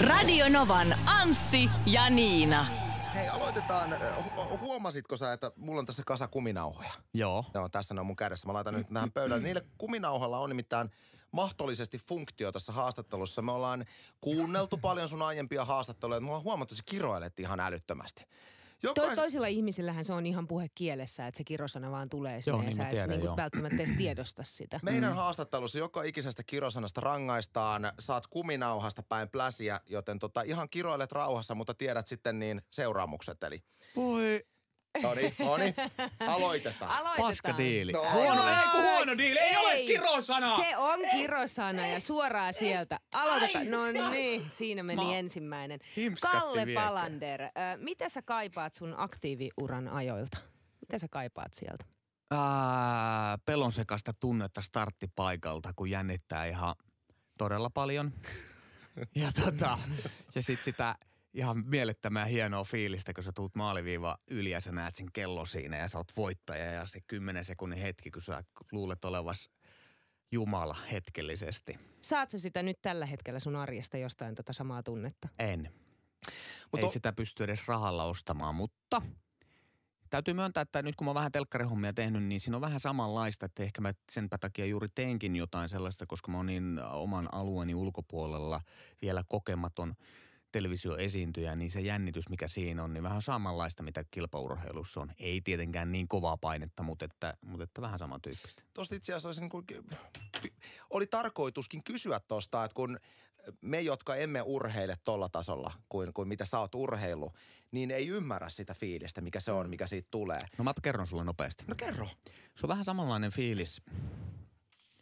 Radio Novan Anssi ja Niina. Hei, aloitetaan. Huomasitko sä, että mulla on tässä kasa kuminauhoja? Joo. No, tässä ne on mun kädessä. Mä laitan nyt tähän pöydälle. Niillä kuminauhalla on nimittäin mahdollisesti funktio tässä haastattelussa. Me ollaan kuunneltu paljon sun aiempia haastatteluja. Me ollaan huomattu, että sä kiroilet ihan älyttömästi. Toisilla ihmisillähän se on ihan puhe kielessä, että se kirosana vaan tulee sinne. Joo, niin mä tiedän, niin välttämättä edes tiedosta sitä. Meidän haastattelussa joka ikisestä kirosanasta rangaistaan, saat kuminauhasta päin pläsiä, joten ihan kiroilet rauhassa, mutta tiedät sitten niin seuraamukset. Eli... Voi... No niin. Aloitetaan. Paska diili. No, huono diili. Ei ole kirosana. Se on kirosana ja suoraan sieltä. Aloitetaan. No niin, siinä meni ensimmäinen. Kalle Palander, mitä sä kaipaat sun aktiiviuran ajoilta? Mitä sä kaipaat sieltä? Pelon sekaista tunnetta starttipaikalta, kun jännittää ihan todella paljon. Ja sit sitä... Ihan mielettömän hienoa fiilistä, kun sä tuut maaliviivaan yli ja sä näet sen kello siinä ja sä oot voittaja. Ja se 10 sekunnin hetki, kun sä luulet olevas Jumala hetkellisesti. Saat sä sitä nyt tällä hetkellä sun arjesta jostain samaa tunnetta? En. Ei sitä pysty edes rahalla ostamaan, mutta täytyy myöntää, että nyt kun mä oon vähän telkkarihommia tehnyt, niin siinä on vähän samanlaista, että ehkä mä senpä takia juuri teenkin jotain sellaista, koska mä oon niin oman alueeni ulkopuolella vielä kokematon televisioesiintyjä, niin se jännitys, mikä siinä on, niin vähän samanlaista, mitä kilpaurheilussa on. Ei tietenkään niin kovaa painetta, mutta että vähän samantyyppistä. Tuosta itse asiassa oli tarkoituskin kysyä tuosta, että kun me, jotka emme urheile tuolla tasolla kuin mitä sä oot urheilu, niin ei ymmärrä sitä fiilistä, mikä se on, mikä siitä tulee. No mä kerron sulle nopeasti. No kerro. Se on vähän samanlainen fiilis.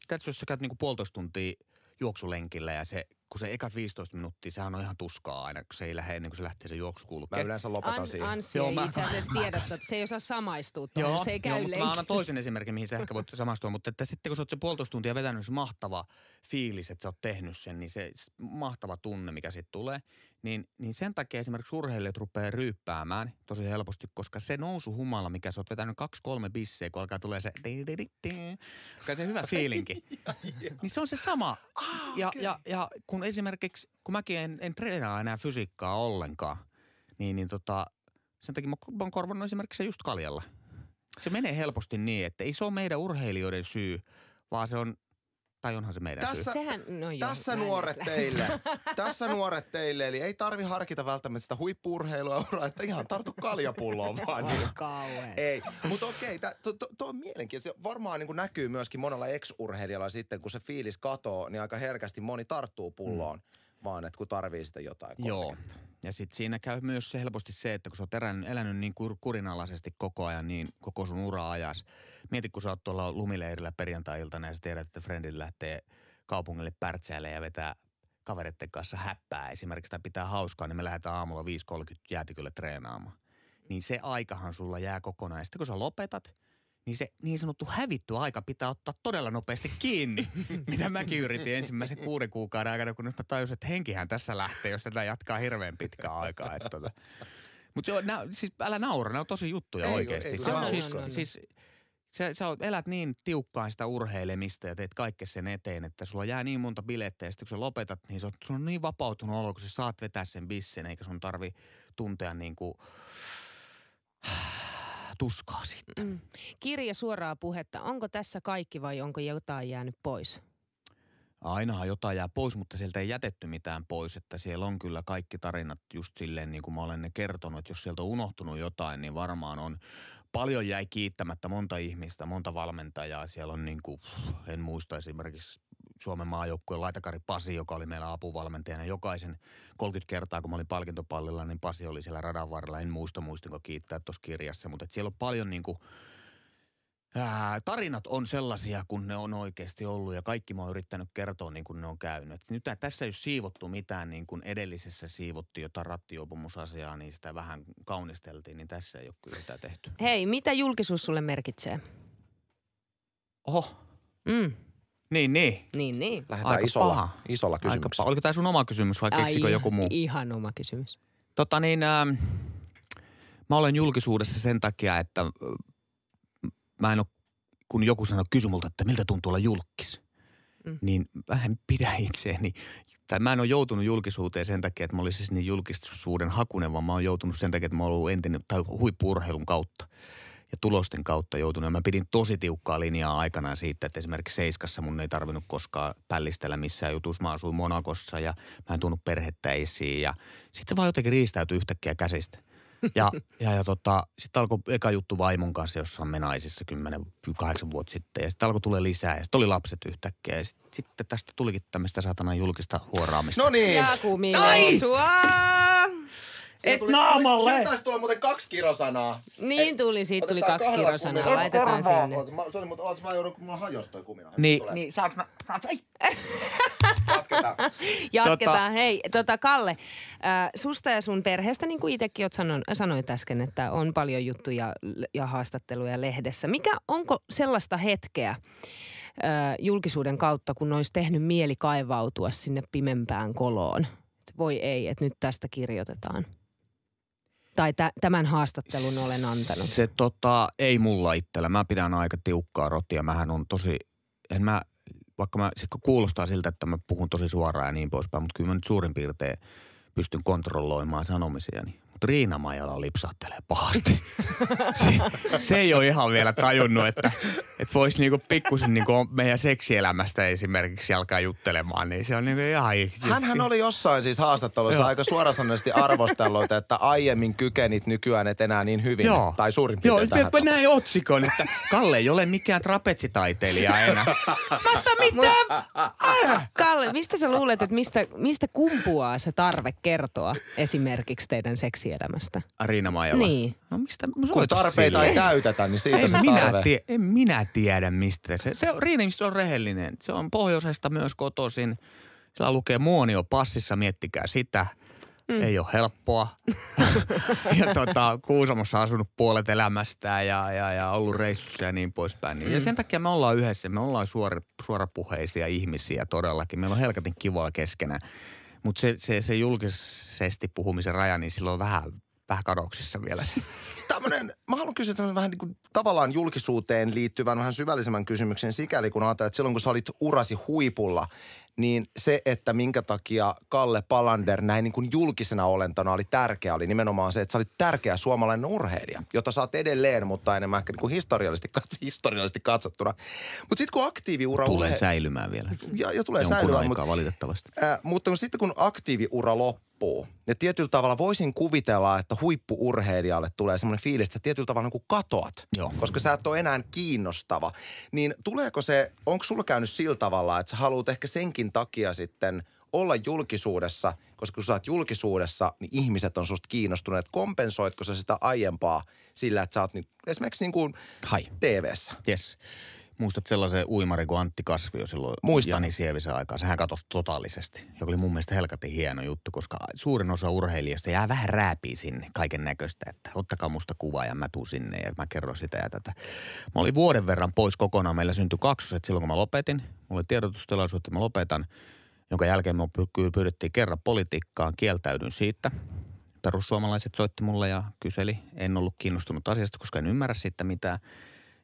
Katso, jos sä käyt niinku 1,5 tuntia juoksulenkillä ja se... Kun se ekat 15 minuuttia, sehän on ihan tuskaa aina, kun se ei lähde ennen kuin se lähtee se juoksu kulkeen. Mä yleensä lopetan siihen. Anssi ei itse asiassa tiedä, että se ei osaa samaistua. Joo, se ei käy mutta mä annan toisen esimerkin, mihin sä ehkä voit samaistua. Mutta että sitten kun sä oot se 1,5 tuntia vetänyt, se mahtava fiilis, että sä oot tehnyt sen, niin se mahtava tunne, mikä siitä tulee. Niin sen takia esimerkiksi urheilijat rupeaa ryyppäämään tosi helposti, koska se nousuhumala, mikä sä oot vetänyt 2-3 bissejä, kun alkaa tulee se... Se hyvä fiilinki. Niin se on se sama. Ja kun esimerkiksi, kun mäkin en treenaa enää fysiikkaa ollenkaan, niin sen takia mä oon korvannut esimerkiksi se just kaljalla. Se menee helposti niin, että ei se ole meidän urheilijoiden syy, vaan se on... Tai onhan se meidän syy. Tässä nuoret teille. Eli ei tarvi harkita välttämättä sitä huippu-urheilua uraa, että ihan tartu kaljapulloon vaan. Ei, mutta okei, tuo on mielenkiintoista. Varmaan näkyy myöskin monella ex-urheilijalla sitten, kun se fiilis katoo, niin aika herkästi moni tarttuu pulloon, vaan että kun tarvii sitä jotain. Joo, ja sitten siinä käy myös se helposti se, että kun sä oot elänyt niin kurinalaisesti koko ajan, niin koko sun ura-ajas. Mieti, kun sä oot tuolla lumileirillä perjantai-iltana ja sä tiedät, että frendit lähtee kaupungille pärtsäille ja vetää kavereiden kanssa häppää. Esimerkiksi tämä pitää hauskaa, niin me lähdetään aamulla 5.30 jäätikölle treenaamaan. Niin se aikahan sulla jää kokonaan. Ja sitten kun sä lopetat, niin se niin sanottu hävitty aika pitää ottaa todella nopeasti kiinni, mitä mäkin yritin ensimmäisen 6 kuukauden aikana, kun nyt mä tajusin, että henkihän tässä lähtee, jos tätä jatkaa hirveän pitkään aikaa. Mutta siis älä naura, nämä on tosi juttuja oikeasti. Sä elät niin tiukkaan sitä urheilemista ja teet kaikkea sen eteen, että sulla jää niin monta bilettä ja sitten kun sä lopetat, niin sun on niin vapautunut olo, kun sä saat vetää sen bissen, eikä sun tarvi tuntea niinku... tuskaa sitten. Kirja suoraa puhetta. Onko tässä kaikki vai onko jotain jäänyt pois? Ainahan jotain jää pois, mutta sieltä ei jätetty mitään pois. Että siellä on kyllä kaikki tarinat just silleen, niin kuin mä olen ne kertonut. Että jos sieltä on unohtunut jotain, niin varmaan on. Paljon jäi kiittämättä monta ihmistä, monta valmentajaa. Siellä on en muista esimerkiksi Suomen maajoukkueen laitakari Pasi, joka oli meillä apuvalmentajana. Jokaisen 30 kertaa, kun mä olin palkintopallilla, niin Pasi oli siellä radan varrella. En muistinko kiittää tuossa kirjassa, mutta siellä on paljon tarinat on sellaisia, kun ne on oikeasti ollut ja kaikki mä oon yrittänyt kertoa niin kuin ne on käynyt. Nyt tässä ei ole siivottu mitään niin kuin edellisessä siivottiin jotain rattijuopumusasiaa, niin sitä vähän kaunisteltiin, niin tässä ei ole kyllä sitä tehty. Hei, mitä julkisuus sulle merkitsee? Oho. Niin. Lähdetään aika isolla kysymyksellä. Oliko tämä sun oma kysymys vai keksikö joku muu? Ihan oma kysymys. Mä olen julkisuudessa sen takia, että mä en ole, kun joku sanoo kysy multa, että miltä tuntuu olla julkis, niin vähän pidä itseäni Tai mä en ole joutunut julkisuuteen sen takia, että mä olisin siis niin julkisuuden hakunen, vaan mä oon joutunut sen takia, että mä oon ollut entinen, tai huippu-urheilun kautta ja tulosten kautta joutunut. Ja mä pidin tosi tiukkaa linjaa aikanaan siitä, että esimerkiksi Seiskassa mun ei tarvinnut koskaan pällistellä missään jutussa. Mä asuin Monakossa ja mä en tuonut perhettä esiin ja sit se vaan jotenkin riistäytyi yhtäkkiä käsistä. Sitten alkoi eka juttu vaimon kanssa, jossa on me naisissa 10-8 vuotta sitten. Ja sitten alkoi tulee lisää ja sitten oli lapset yhtäkkiä. Ja sitten tästä tulikin tämmöistä saatanan julkista huoraamista. No niin. Ja kumilausua. Et naamalle. Sen taisi tulla muuten 2 kirosanaa. Niin tuli, siitä tuli 2 kirosanaa. Laitetaan sinne. Se oli, mutta mä joudun, kun mulla hajosi toi kumina. Niin, saaks, ai. Jatketaan. Hei, Kalle, susta ja sun perheestä, niin kuin itsekin sanoit äsken, että on paljon juttuja ja haastatteluja lehdessä. Onko sellaista hetkeä julkisuuden kautta, kun olisi tehnyt mieli kaivautua sinne pimempään koloon? Voi ei, että nyt tästä kirjoitetaan. Tai tämän haastattelun olen antanut. Se ei mulla itsellä. Mä pidän aika tiukkaa rotia. Mähän on tosi, vaikka mä kuulostaa siltä, että mä puhun tosi suoraan ja niin poispäin, mutta kyllä mä nyt suurin piirtein pystyn kontrolloimaan sanomisiani. Mutta Riina Maijala lipsahtelee pahasti. Se ei ole ihan vielä tajunnut, että voisi niinku pikkusen niinku meidän seksielämästä esimerkiksi alkaa juttelemaan. Niin se on niinku ihan... Hänhän oli jossain siis haastattelussa aika suorasanaisesti arvostellut, että aiemmin kykenit nykyään et enää niin hyvin. Joo. Tai suurin piirtein tähän. Joo, näin otsikon, että Kalle ei ole mikään trapetsitaiteilija enää. Mutta mitä? Kalle, mistä sä luulet, että mistä kumpuaa se tarve kertoa esimerkiksi teidän seksiä? Elämästä. Riina Maijala. Niin. No mistä? Kun tarpeita ei täytetä, niin siitä se tarve. En minä tiedä mistä. Riina on rehellinen. Se on pohjoisesta myös kotoisin. Sillä lukee Muonio passissa, miettikää sitä. Ei ole helppoa. Ja Kuusamossa asunut puolet elämästään ja ollut reissussa ja niin poispäin. Ja sen takia me ollaan yhdessä. Me ollaan suorapuheisia ihmisiä todellakin. Meillä on helkatin kivaa keskenään. Mutta se julkisesti puhumisen raja, niin silloin on vähän kadoksissa vielä se. Mä haluan kysyä tämmöisen vähän niin kuin tavallaan julkisuuteen liittyvän vähän syvällisemmän kysymyksen sikäli, kun ajatellaan, että silloin kun sä olit urasi huipulla, niin se, että minkä takia Kalle Palander näin niin kuin julkisena olentona oli tärkeä, oli nimenomaan se, että sä olit tärkeä suomalainen urheilija, jota sä oot edelleen, mutta enemmän ehkä niin kuin historiallisesti katsottuna. Mutta sitten kun aktiiviura... Tulee säilymään vielä. Ja tulee jonkun säilymään. Aikaa, valitettavasti. Mutta sitten kun aktiiviura loppuu, ja tietyllä tavalla voisin kuvitella, että huippu-urheilijalle tulee semmoinen fiilis, että sä tietyllä tavalla niin kuin katoat, koska sä et ole enää kiinnostava. Niin tuleeko se, onko sulla käynyt sillä tavalla, että sä haluat ehkä senkin takia sitten olla julkisuudessa, koska kun sä oot julkisuudessa, niin ihmiset on susta kiinnostuneet. Kompensoitko sä sitä aiempaa sillä, että sä oot nyt esimerkiksi niin kuin TV-ssä? Yes. Muistat sellaisen uimarin kuin Antti Kasvi jo silloin Jani Sievisen aikaan. Sehän katosi totaalisesti, joka oli mun mielestä helkatin hieno juttu, koska suurin osa urheilijoista jää vähän rääpiä sinne kaiken näköistä, että ottakaa musta kuvaa ja mä tuun sinne ja mä kerron sitä ja tätä. Mä olin vuoden verran pois kokonaan. Meillä syntyi 2, silloin kun mä lopetin. Mulla oli tiedotustilaisuus, että mä lopetan, jonka jälkeen me pyydettiin kerran politiikkaan. Kieltäydyn siitä. Perussuomalaiset soitti mulle ja kyseli. En ollut kiinnostunut asiasta, koska en ymmärrä siitä mitään.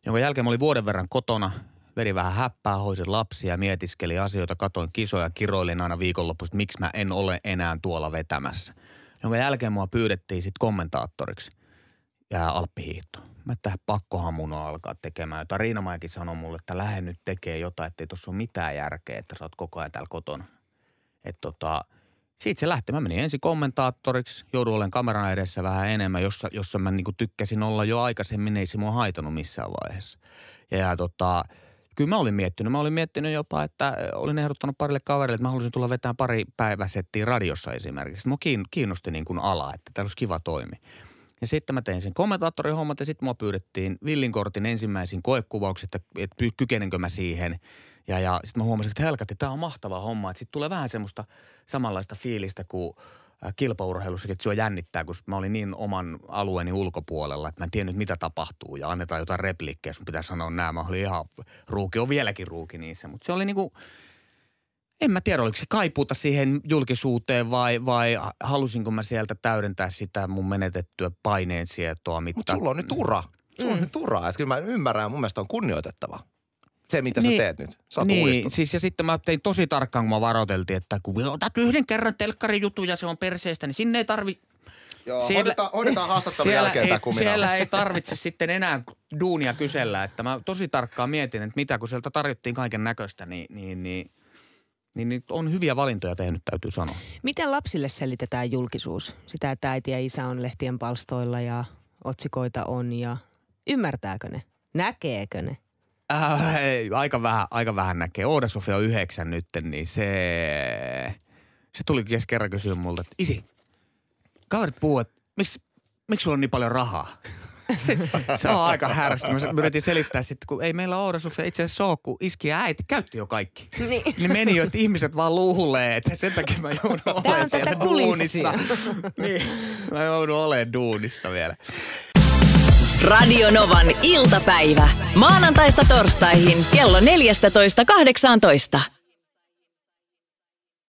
Jonka jälkeen mä olin vuoden verran kotona, vedin vähän häppää, hoisin lapsia, mietiskelin asioita, katoin kisoja, kiroilin aina viikonloppuista, miksi mä en ole enää tuolla vetämässä. Jonka jälkeen mua pyydettiin sitten kommentaattoriksi ja alppihiihtoon. Mä tähän pakkohan mun on alkaa tekemään jotain. Riina Maikin sanoi mulle, että lähde nyt tekee jotain, ettei tuossa ole mitään järkeä, että sä oot koko ajan täällä kotona. Että siitä se lähti. Mä menin ensin kommentaattoriksi, jouduin olemaan kameran edessä vähän enemmän, jossa mä niinku tykkäsin olla jo aikaisemmin, ei se mua haitanut missään vaiheessa. Ja kyllä mä olin miettinyt. Mä olin miettinyt jopa, että olin ehdottanut parille kaverille, että mä halusin tulla vetämään pari päiväsettiä radiossa esimerkiksi. Mua kiinnosti niin kuin ala, että täällä olisi kiva toimi. Ja sitten mä tein sen kommentaattorin hommat ja sitten mua pyydettiin Villinkortin ensimmäisiin koekuvauksiin, että kykenenkö mä siihen. Ja sitten mä huomasin, että helkatti, tämä on mahtava homma. Että sitten tulee vähän semmoista samanlaista fiilistä kuin kilpaurheilussakin, että se on jännittää, kun mä olin niin oman alueeni ulkopuolella, että mä en tiennyt, mitä tapahtuu ja annetaan jotain repliikkejä. Sun pitää sanoa nämä, mä olin ihan ruuki, on vieläkin ruuki niissä, mutta se oli niinku... En mä tiedä, oliko se kaipuuta siihen julkisuuteen vai halusinko mä sieltä täydentää sitä mun menetettyä paineensietoa. Mutta sulla on nyt ura. Sulla on nyt ura. Että kyllä mä ymmärrän, mun mielestä on kunnioitettava. se, mitä niin, sä teet nyt. Sä oot uudistunut. Siis ja sitten mä tein tosi tarkkaan, kun mä varoiteltiin, että kun otat yhden kerran telkkarijutun ja se on perseestä, niin sinne ei tarvi... Joo, siellä, hoidetaan haastattelun jälkeen tämä kuminaa. Siellä ei tarvitse sitten enää duunia kysellä, että mä tosi tarkkaan mietin, että mitä, kun sieltä tarjottiin kaiken näköistä, niin on hyviä valintoja tehnyt, täytyy sanoa. Miten lapsille selitetään julkisuus? Sitä, että äiti ja isä on lehtien palstoilla ja otsikoita on ja ymmärtääkö ne? Näkeekö ne? Ei, aika vähän näkee. Oda-Sofia on 9 nyt, niin se tuli kerran kysyä multa, että isi, kaverit puhuu, että miksi sulla on niin paljon rahaa? Se on aika härsyttävää. Mä yritin selittää sitten, kun ei meillä Oda-Sofia itse asiassa ole, kun iski ja äiti käytti jo kaikki. Niin. Ne meni jo, että ihmiset vaan luulee, että sen takia mä joudun olemaan siellä duunissa. Niin, mä joudun olemaan duunissa vielä. Radio Novan iltapäivä. Maanantaista torstaihin kello 14.18.